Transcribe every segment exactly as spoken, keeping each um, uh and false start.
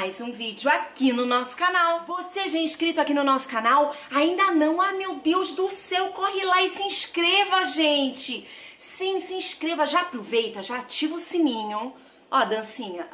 mais um vídeo aqui no nosso canal. Você já é inscrito aqui no nosso canal? Ainda não? Ah, meu Deus do céu, corre lá e se inscreva, gente! Sim, se inscreva, já aproveita, já ativa o sininho. Ó, dancinha.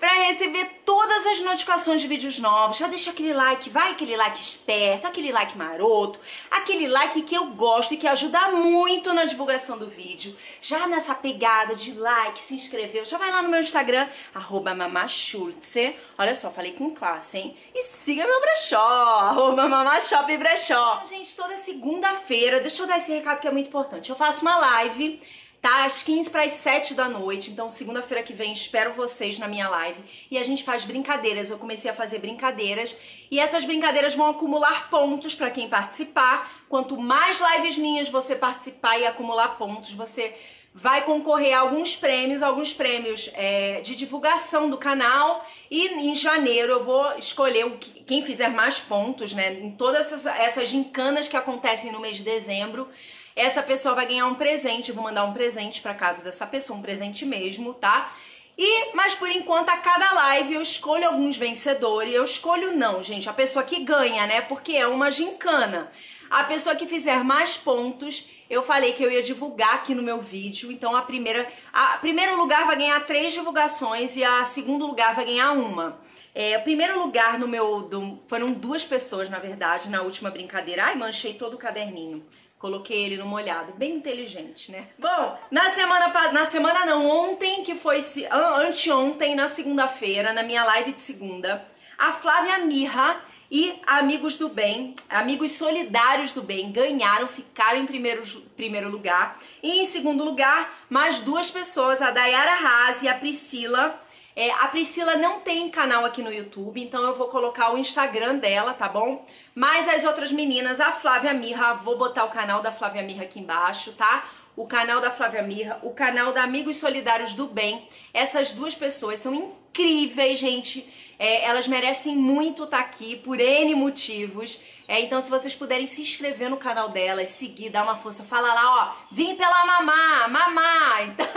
Pra receber todas as notificações de vídeos novos, já deixa aquele like, vai aquele like esperto, aquele like maroto, aquele like que eu gosto e que ajuda muito na divulgação do vídeo. Já nessa pegada de like, se inscreveu, já vai lá no meu Instagram, arroba Mamá Schultze. Olha só, falei com classe, hein? E siga meu brechó, arroba Mamá Shop Brechó. Gente, toda segunda-feira, deixa eu dar esse recado que é muito importante, eu faço uma live... Tá, às quinze para as sete da noite, então segunda-feira que vem espero vocês na minha live. E a gente faz brincadeiras, eu comecei a fazer brincadeiras. E essas brincadeiras vão acumular pontos para quem participar. Quanto mais lives minhas você participar e acumular pontos, você vai concorrer a alguns prêmios, alguns prêmios é, de divulgação do canal. E em janeiro eu vou escolher o que, quem fizer mais pontos, né? Em todas essas, essas gincanas que acontecem no mês de dezembro. Essa pessoa vai ganhar um presente, eu vou mandar um presente pra casa dessa pessoa, um presente mesmo, tá? E, mas por enquanto, a cada live eu escolho alguns vencedores, eu escolho não, gente, a pessoa que ganha, né? Porque é uma gincana. A pessoa que fizer mais pontos, eu falei que eu ia divulgar aqui no meu vídeo, então a primeira... A primeiro lugar vai ganhar três divulgações e a segundo lugar vai ganhar uma. É, o primeiro lugar no meu... Do, foram duas pessoas, na verdade, na última brincadeira. Ai, manchei todo o caderninho. Coloquei ele no molhado, bem inteligente, né? Bom, na semana, na semana não, ontem, que foi anteontem, na segunda-feira, na minha live de segunda, a Flávia Mirra e Amigos do Bem, Amigos Solidários do Bem, ganharam, ficaram em primeiro, primeiro lugar. E em segundo lugar, mais duas pessoas, a Dayara Razzi e a Priscila. É, a Priscila não tem canal aqui no YouTube, então eu vou colocar o Instagram dela, tá bom? Mas as outras meninas, a Flávia Mirra, vou botar o canal da Flávia Mirra aqui embaixo, tá? O canal da Flávia Mirra, o canal da Amigos Solidários do Bem. Essas duas pessoas são incríveis, gente. É, elas merecem muito estar aqui, por N motivos. É, então se vocês puderem se inscrever no canal delas, seguir, dar uma força, fala lá, ó, vim pela mamá, mamá, então...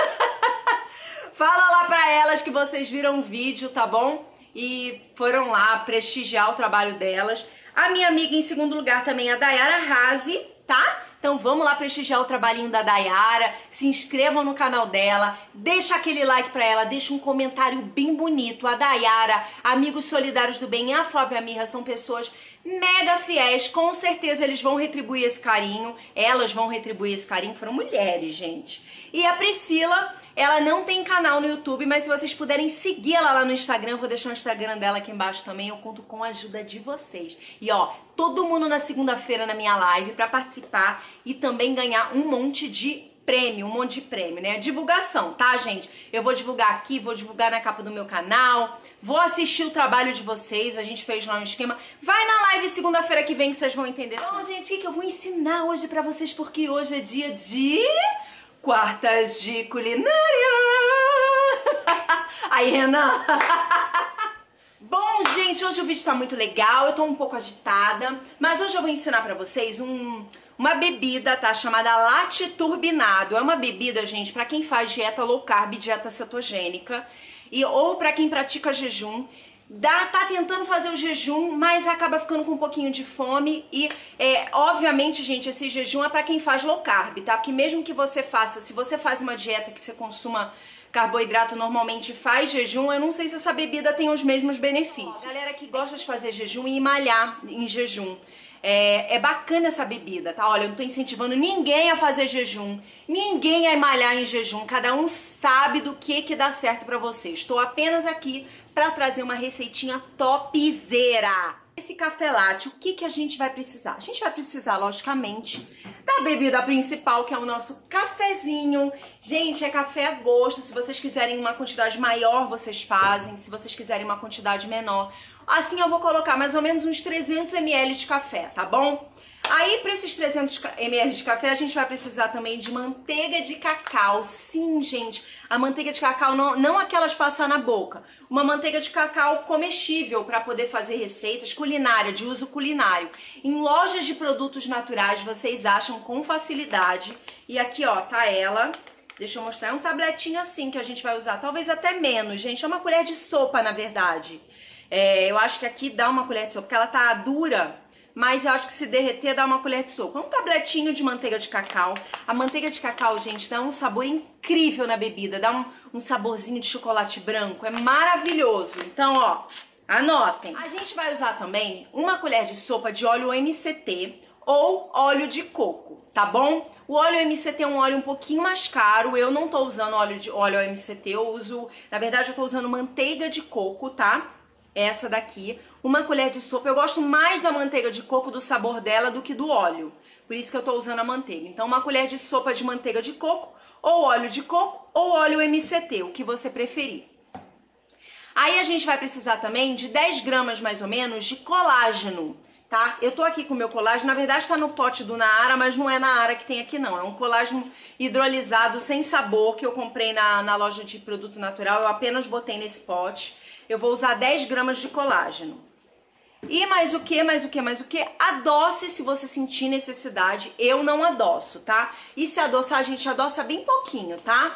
Fala lá pra elas que vocês viram o vídeo, tá bom? E foram lá prestigiar o trabalho delas. A minha amiga em segundo lugar também é a Dayara Razzi, tá? Então vamos lá prestigiar o trabalhinho da Dayara. Se inscrevam no canal dela. Deixa aquele like pra ela. Deixa um comentário bem bonito. A Dayara, Amigos Solidários do Bem e a Flávia Mirra são pessoas... mega fiéis, com certeza eles vão retribuir esse carinho, elas vão retribuir esse carinho, foram mulheres, gente. E a Priscila, ela não tem canal no YouTube, mas se vocês puderem seguir ela lá no Instagram, eu vou deixar o Instagram dela aqui embaixo também, eu conto com a ajuda de vocês. E ó, todo mundo na segunda-feira na minha live pra participar e também ganhar um monte de prêmio, um monte de prêmio, né? Divulgação, tá, gente? Eu vou divulgar aqui, vou divulgar na capa do meu canal, vou assistir o trabalho de vocês, a gente fez lá um esquema. Vai na live segunda-feira que vem que vocês vão entender. Bom, gente, que eu vou ensinar hoje pra vocês, porque hoje é dia de... Quartas de Culinária! Aí, Renan! Bom, gente, hoje o vídeo tá muito legal, eu tô um pouco agitada, mas hoje eu vou ensinar pra vocês um... uma bebida, tá? Chamada latte turbinado. É uma bebida, gente, pra quem faz dieta low carb, dieta cetogênica, e, ou pra quem pratica jejum, dá, tá tentando fazer o jejum, mas acaba ficando com um pouquinho de fome. E, é, obviamente, gente, esse jejum é pra quem faz low carb, tá? Porque mesmo que você faça, se você faz uma dieta que você consuma carboidrato, normalmente faz jejum, eu não sei se essa bebida tem os mesmos benefícios. Ó, galera que gosta de fazer jejum e malhar em jejum. É, é bacana essa bebida, tá? Olha, eu não tô incentivando ninguém a fazer jejum, ninguém a malhar em jejum, cada um sabe do que que dá certo pra você. Estou apenas aqui pra trazer uma receitinha topzera. Esse café latte, o que que a gente vai precisar? A gente vai precisar, logicamente, da bebida principal, que é o nosso cafezinho. Gente, é café a gosto. Se vocês quiserem uma quantidade maior, vocês fazem. Se vocês quiserem uma quantidade menor. Assim, eu vou colocar mais ou menos uns trezentos mililitros de café, tá bom? Aí, para esses trezentos mililitros de café, a gente vai precisar também de manteiga de cacau. Sim, gente, a manteiga de cacau, não, não aquelas passar na boca. Uma manteiga de cacau comestível para poder fazer receitas culinárias, de uso culinário. Em lojas de produtos naturais, vocês acham com facilidade. E aqui, ó, tá ela. Deixa eu mostrar. É um tabletinho assim que a gente vai usar. Talvez até menos, gente. É uma colher de sopa, na verdade. É, eu acho que aqui dá uma colher de sopa, porque ela tá dura, mas eu acho que se derreter dá uma colher de sopa. Um tabletinho de manteiga de cacau. A manteiga de cacau, gente, dá um sabor incrível na bebida. Dá um, um saborzinho de chocolate branco. É maravilhoso. Então, ó, anotem. A gente vai usar também uma colher de sopa de óleo M C T ou óleo de coco, tá bom? O óleo M C T é um óleo um pouquinho mais caro. Eu não tô usando óleo de óleo M C T, eu uso... Na verdade, eu tô usando manteiga de coco, tá? Essa daqui, uma colher de sopa. Eu gosto mais da manteiga de coco, do sabor dela, do que do óleo. Por isso que eu tô usando a manteiga. Então, uma colher de sopa de manteiga de coco, ou óleo de coco, ou óleo M C T, o que você preferir. Aí a gente vai precisar também de dez gramas, mais ou menos, de colágeno, tá? Eu tô aqui com o meu colágeno, na verdade tá no pote do Naara, mas não é Naara que tem aqui não. É um colágeno hidrolisado, sem sabor, que eu comprei na, na loja de produto natural. Eu apenas botei nesse pote. Eu vou usar dez gramas de colágeno. E mais o que, mais o que, mais o que? Adoce se você sentir necessidade. Eu não adoço, tá? E se adoçar, a gente adoça bem pouquinho, tá?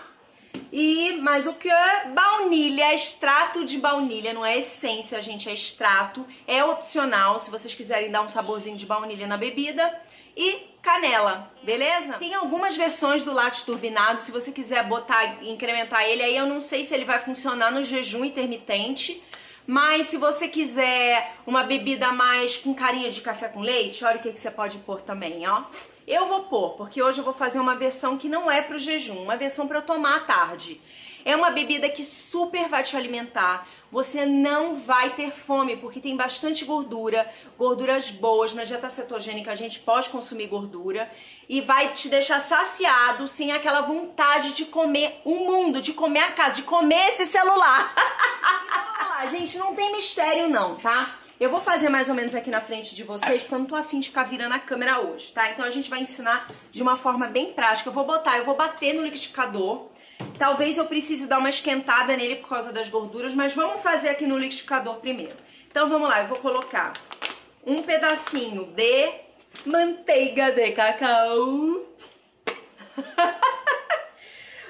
E mais o que? Baunilha, extrato de baunilha. Não é essência, gente, é extrato. É opcional, se vocês quiserem dar um saborzinho de baunilha na bebida. E canela, beleza? Tem algumas versões do látte turbinado, se você quiser botar, incrementar ele, aí eu não sei se ele vai funcionar no jejum intermitente, mas se você quiser uma bebida mais com carinha de café com leite, olha o que, que você pode pôr também, ó. Eu vou pôr, porque hoje eu vou fazer uma versão que não é pro jejum, uma versão pra eu tomar à tarde. É uma bebida que super vai te alimentar, você não vai ter fome, porque tem bastante gordura, gorduras boas, na dieta cetogênica a gente pode consumir gordura, e vai te deixar saciado, sem aquela vontade de comer o mundo, de comer a casa, de comer esse celular. Vamos lá, gente, não tem mistério não, tá? Eu vou fazer mais ou menos aqui na frente de vocês, porque eu não tô afim de ficar virando a câmera hoje, tá? Então a gente vai ensinar de uma forma bem prática. Eu vou botar, eu vou bater no liquidificador. Talvez eu precise dar uma esquentada nele por causa das gorduras, mas vamos fazer aqui no liquidificador primeiro. Então vamos lá, eu vou colocar um pedacinho de manteiga de cacau.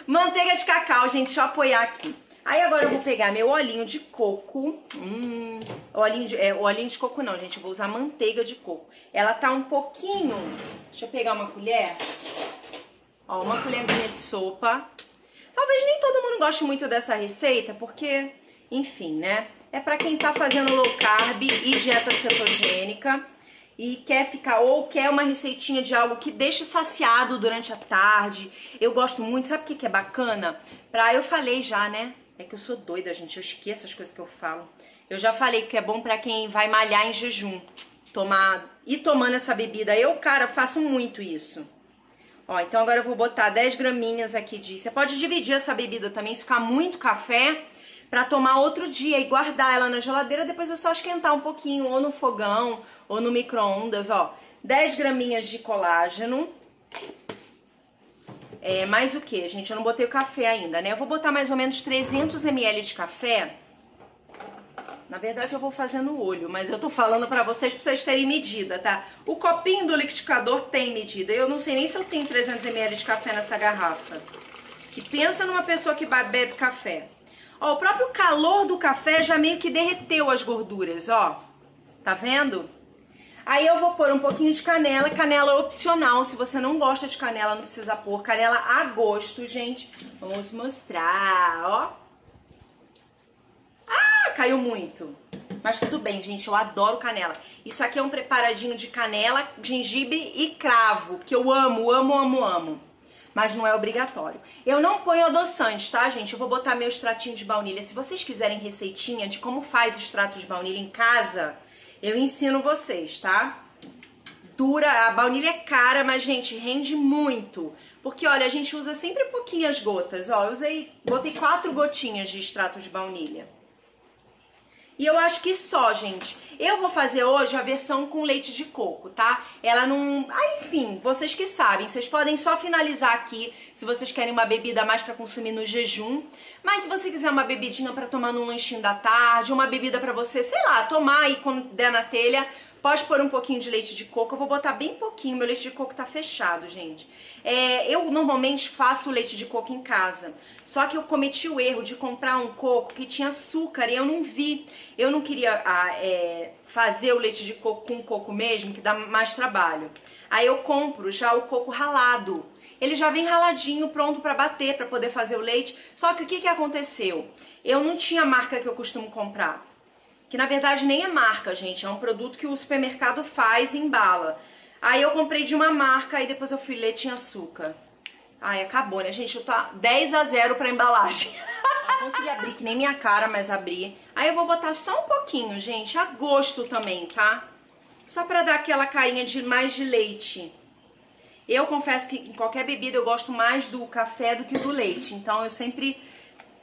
Manteiga de cacau, gente, deixa eu apoiar aqui. Aí agora eu vou pegar meu olhinho de coco. Hum, olhinho de, é, olhinho de coco não, gente. Eu vou usar manteiga de coco. Ela tá um pouquinho... Deixa eu pegar uma colher. Ó, uma colherzinha de sopa. Talvez nem todo mundo goste muito dessa receita, porque, enfim, né? É pra quem tá fazendo low carb e dieta cetogênica e quer ficar, ou quer uma receitinha de algo que deixe saciado durante a tarde. Eu gosto muito, sabe o que que é bacana? Pra, eu falei já, né? É que eu sou doida, gente, eu esqueço as coisas que eu falo. Eu já falei que é bom pra quem vai malhar em jejum, tomar, ir tomando essa bebida. Eu, cara, faço muito isso. Ó, então agora eu vou botar dez graminhas aqui de... Você pode dividir essa bebida também, se ficar muito café, pra tomar outro dia e guardar ela na geladeira. Depois é só esquentar um pouquinho, ou no fogão, ou no micro-ondas, ó. dez graminhas de colágeno. É, mais o que, gente? Eu não botei o café ainda, né? Eu vou botar mais ou menos trezentos mililitros de café. Na verdade, eu vou fazer no olho, mas eu tô falando pra vocês, pra vocês terem medida, tá? O copinho do liquidificador tem medida. Eu não sei nem se eu tenho trezentos mililitros de café nessa garrafa. Que pensa numa pessoa que bebe café. Ó, o próprio calor do café já meio que derreteu as gorduras, ó. Tá vendo? Aí eu vou pôr um pouquinho de canela. Canela é opcional, se você não gosta de canela, não precisa pôr. Canela a gosto, gente. Vamos mostrar, ó. Ah, caiu muito. Mas tudo bem, gente, eu adoro canela. Isso aqui é um preparadinho de canela, gengibre e cravo, porque eu amo, amo, amo, amo. Mas não é obrigatório. Eu não ponho adoçante, tá, gente? Eu vou botar meu extratinho de baunilha. Se vocês quiserem receitinha de como faz extrato de baunilha em casa... Eu ensino vocês, tá? Dura, a baunilha é cara, mas, gente, rende muito. Porque, olha, a gente usa sempre pouquinhas gotas, ó. Eu usei, botei quatro gotinhas de extrato de baunilha. E eu acho que só, gente. Eu vou fazer hoje a versão com leite de coco, tá? Ela não... Ah, enfim, vocês que sabem. Vocês podem só finalizar aqui, se vocês querem uma bebida mais pra consumir no jejum. Mas se você quiser uma bebidinha pra tomar num lanchinho da tarde, uma bebida pra você, sei lá, tomar aí quando der na telha, Pode pôr um pouquinho de leite de coco, eu vou botar bem pouquinho, meu leite de coco tá fechado, gente. É, eu normalmente faço o leite de coco em casa, só que eu cometi o erro de comprar um coco que tinha açúcar e eu não vi. Eu não queria ah, é, fazer o leite de coco com coco mesmo, que dá mais trabalho. Aí eu compro já o coco ralado. Ele já vem raladinho, pronto pra bater, pra poder fazer o leite. Só que o que que aconteceu? Eu não tinha a marca que eu costumo comprar. Que na verdade nem é marca, gente. É um produto que o supermercado faz e embala. Aí eu comprei de uma marca e depois eu fui ler, tinha açúcar. Ai, acabou, né, gente? Eu tô dez a zero pra embalagem. Não consegui abrir, que nem minha cara, mas abri. Aí eu vou botar só um pouquinho, gente. A gosto também, tá? Só pra dar aquela carinha de mais de leite. Eu confesso que em qualquer bebida eu gosto mais do café do que do leite. Então eu sempre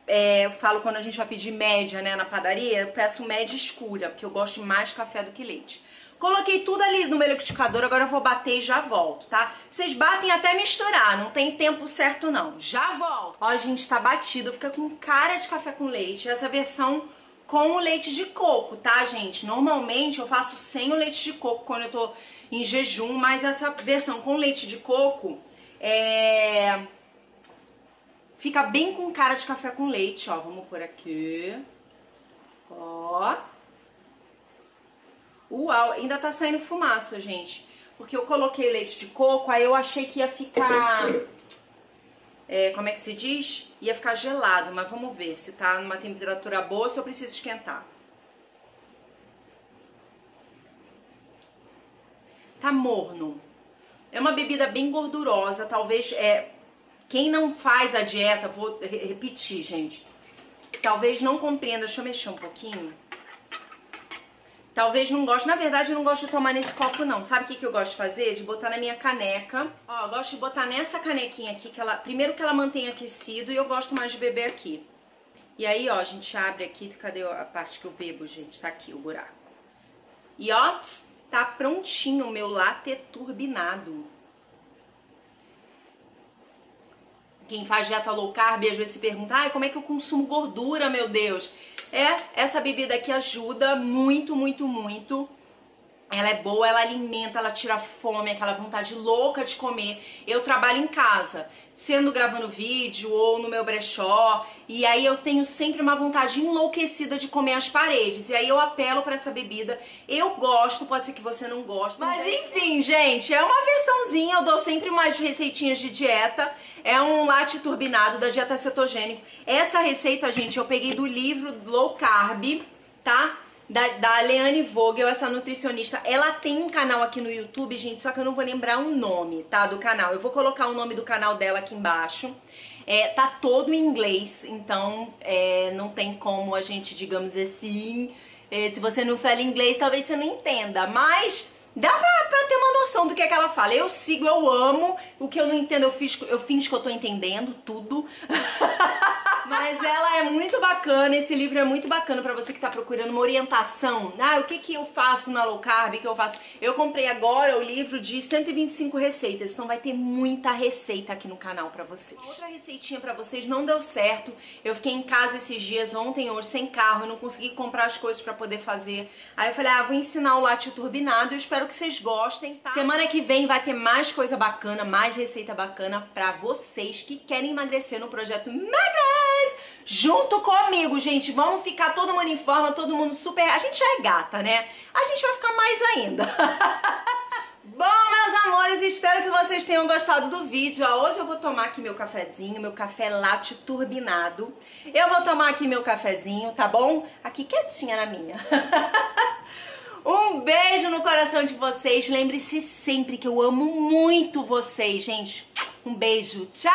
é, falo quando a gente vai pedir média, né, na padaria, eu peço média escura, porque eu gosto mais café do que leite. Coloquei tudo ali no meu liquidificador, agora eu vou bater e já volto, tá? Vocês batem até misturar, não tem tempo certo não. Já volto! Ó, gente, tá batido, fica com cara de café com leite. Essa versão com o leite de coco, tá, gente? Normalmente eu faço sem o leite de coco quando eu tô em jejum, mas essa versão com leite de coco é... fica bem com cara de café com leite, ó. Vamos por aqui. Ó. Uau, ainda tá saindo fumaça, gente. Porque eu coloquei o leite de coco, aí eu achei que ia ficar... É, como é que se diz? Ia ficar gelado, mas vamos ver se tá numa temperatura boa, se eu preciso esquentar. Tá morno. É uma bebida bem gordurosa, talvez... É, quem não faz a dieta, vou re- repetir, gente. Talvez não compreenda, deixa eu mexer um pouquinho. Talvez não goste, na verdade eu não gosto de tomar nesse copo não. Sabe o que, que eu gosto de fazer? De botar na minha caneca. Ó, eu gosto de botar nessa canequinha aqui, que ela, primeiro que ela mantém aquecido e eu gosto mais de beber aqui. E aí, ó, a gente abre aqui, cadê a parte que eu bebo, gente? Tá aqui o buraco. E ó, tá prontinho o meu latte turbinado. Quem faz dieta low carb às vezes se pergunta, ai, como é que eu consumo gordura, meu Deus? É, essa bebida aqui ajuda muito, muito, muito. Ela é boa, ela alimenta, ela tira a fome, aquela vontade louca de comer. Eu trabalho em casa, sendo gravando vídeo ou no meu brechó, e aí eu tenho sempre uma vontade enlouquecida de comer as paredes. E aí eu apelo pra essa bebida. Eu gosto, pode ser que você não goste. Mas enfim, gente, é uma versãozinha, eu dou sempre umas receitinhas de dieta. É um latte turbinado da dieta cetogênica. Essa receita, gente, eu peguei do livro Low Carb, tá? Da, da Leanne Vogel, essa nutricionista. Ela tem um canal aqui no YouTube, gente, só que eu não vou lembrar o nome, tá, do canal. Eu vou colocar o nome do canal dela aqui embaixo. É, tá todo em inglês, então é, não tem como a gente, digamos assim, é, se você não fala inglês, talvez você não entenda, mas... Dá pra, pra ter uma noção do que é que ela fala. Eu sigo, eu amo. O que eu não entendo, eu, fiz, eu finjo que eu tô entendendo tudo. Mas ela é muito bacana, esse livro é muito bacana pra você que tá procurando uma orientação. Ah, o que que eu faço na low carb, o que eu faço? Eu comprei agora o livro de cento e vinte e cinco receitas, então vai ter muita receita aqui no canal pra vocês. Outra receitinha pra vocês, não deu certo. Eu fiquei em casa esses dias, ontem, hoje, sem carro. Eu não consegui comprar as coisas pra poder fazer. Aí eu falei, ah, vou ensinar o latte turbinado e eu espero que vocês gostem, tá? Semana que vem vai ter mais coisa bacana, mais receita bacana pra vocês que querem emagrecer no projeto Magras junto comigo, gente. Vamos ficar todo mundo em forma, todo mundo super... A gente já é gata, né? A gente vai ficar mais ainda. Bom, meus amores, espero que vocês tenham gostado do vídeo. Ó, hoje eu vou tomar aqui meu cafezinho, meu café latte turbinado. Eu vou tomar aqui meu cafezinho, tá bom? Aqui quietinha na minha. Um beijo no coração de vocês. Lembre-se sempre que eu amo muito vocês, gente. Um beijo. Tchau!